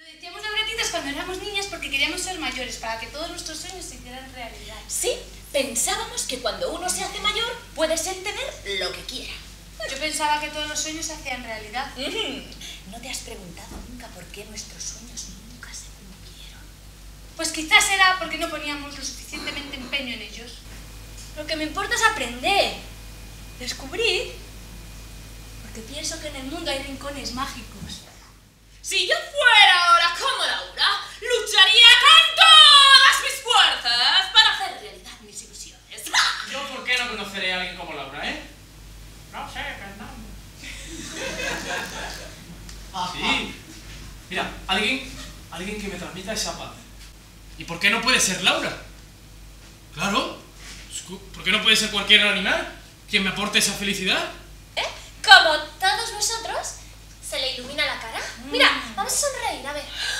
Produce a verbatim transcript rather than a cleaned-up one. Lo decíamos las gatitas cuando éramos niñas porque queríamos ser mayores, para que todos nuestros sueños se hicieran realidad. Sí, pensábamos que cuando uno se hace mayor puedes obtener lo que quiera. Yo pensaba que todos los sueños se hacían realidad. Mm. ¿No te has preguntado nunca por qué nuestros sueños nunca se cumplieron? Pues quizás era porque no poníamos lo suficientemente empeño en ellos. Lo que me importa es aprender, descubrir, porque pienso que en el mundo hay rincones mágicos. Si yo fuera ahora como Laura, lucharía con todas mis fuerzas para hacer realidad mis ilusiones. ¿Yo por qué no conoceré a alguien como Laura, eh? No sé, Fernando. Sí. Mira, alguien, alguien que me transmita esa paz. ¿Y por qué no puede ser Laura? Claro. ¿Por qué no puede ser cualquier animal quien me aporte esa felicidad? ¿Eh? Como todos nosotros, se le ilumina la cara. Mira, vamos a sonreír, a ver.